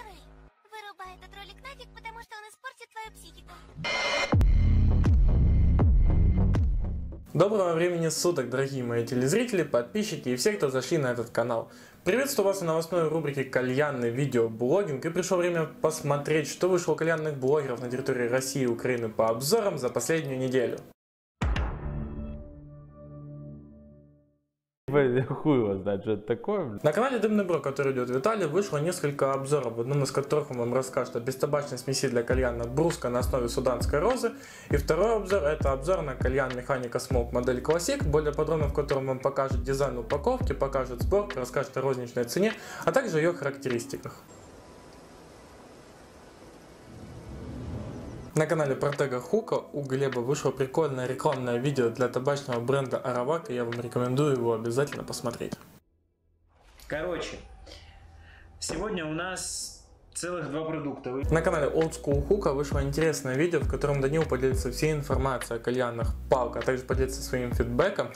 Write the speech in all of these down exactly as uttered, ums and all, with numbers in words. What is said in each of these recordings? Серый, вырубай этот ролик нафиг, потому что он испортит твою психику. Доброго времени суток, дорогие мои телезрители, подписчики и все, кто зашли на этот канал. Приветствую вас на новостной рубрике «Кальянный видеоблогинг». И пришло время посмотреть, что вышло у кальянных блогеров на территории России и Украины по обзорам за последнюю неделю. Хуй его знает, что это такое. На канале Дымный Bro, который идет Виталий, вышло несколько обзоров, в одном из которых он вам расскажет о бестабачной смеси для кальяна Brusko на основе суданской розы. И второй обзор — это обзор на кальян Mechanika Smoke модель Classic, более подробно в котором вам покажет дизайн упаковки, покажет сборку, расскажет о розничной цене, а также ее характеристиках. На канале Portego Hookah у Глеба вышло прикольное рекламное видео для табачного бренда Arawak, и я вам рекомендую его обязательно посмотреть. Короче, сегодня у нас целых два продукта. На канале Old School Hookah вышло интересное видео, в котором Данил поделится всей информацией о кальянах Palka, а также поделится своим фидбэком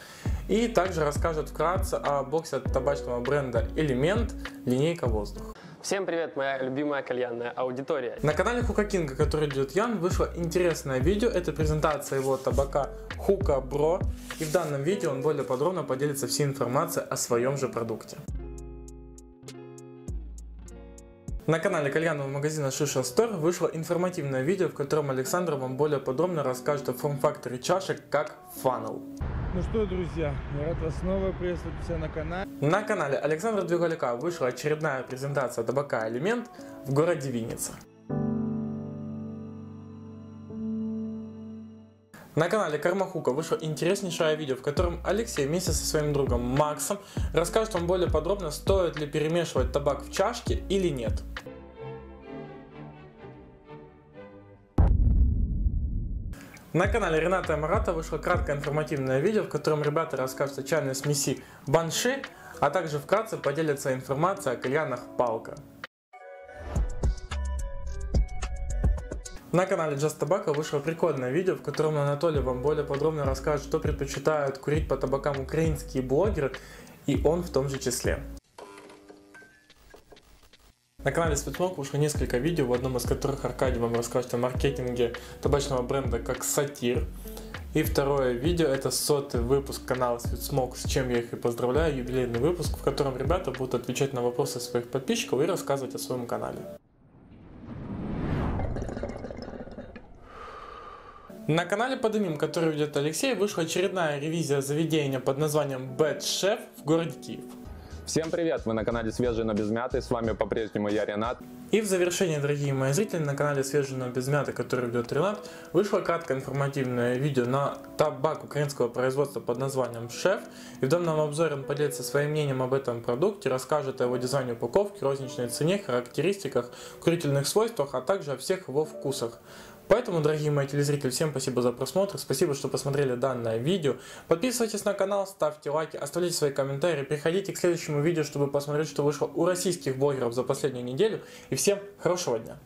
и также расскажет вкратце о боксе от табачного бренда Element линейка воздух. Всем привет, моя любимая кальянная аудитория. На канале Hookah King, который идет Ян, вышло интересное видео. Это презентация его табака Hookah Bro. И в данном видео он более подробно поделится всей информацией о своем же продукте. На канале кальянного магазина Shisha Store вышло информативное видео, в котором Александр вам более подробно расскажет о форм-факторе чашек как фанел. Ну что, друзья, я рад вас снова приветствовать у себя на канале. На канале Александра Двигаляка вышла очередная презентация табака Элемент в городе Винница. На канале Karma hookah вышло интереснейшее видео, в котором Алексей вместе со своим другом Максом расскажет вам более подробно, стоит ли перемешивать табак в чашке или нет. На канале Рената и Марата вышло краткое информативное видео, в котором ребята расскажут о чайной смеси BANSHEE, а также вкратце поделятся информацией о кальянах Palka. На канале Just Tobacco вышло прикольное видео, в котором Анатолий вам более подробно расскажет, что предпочитают курить по табакам украинские блогеры, и он в том же числе. На канале Sweet Smoke вышло несколько видео, в одном из которых Аркадий вам расскажет о маркетинге табачного бренда как SATYR. И второе видео — это сотый выпуск канала Sweet Smoke, с чем я их и поздравляю, юбилейный выпуск, в котором ребята будут отвечать на вопросы своих подписчиков и рассказывать о своем канале. На канале Подымим, который ведет Алексей, вышла очередная ревизия заведения под названием Bad Chef в городе Киев. Всем привет, мы на канале Свежий, но без мяты, с вами по-прежнему я, Ренат. И в завершение, дорогие мои зрители, на канале Свежий, но без мяты, который ведет Ренат, вышло краткое информативное видео на табак украинского производства под названием Шеф. И в данном обзоре он поделится своим мнением об этом продукте, расскажет о его дизайне упаковки, розничной цене, характеристиках, курительных свойствах, а также о всех его вкусах. Поэтому, дорогие мои телезрители, всем спасибо за просмотр, спасибо, что посмотрели данное видео. Подписывайтесь на канал, ставьте лайки, оставляйте свои комментарии, переходите к следующему видео, чтобы посмотреть, что вышло у российских блогеров за последнюю неделю. И всем хорошего дня!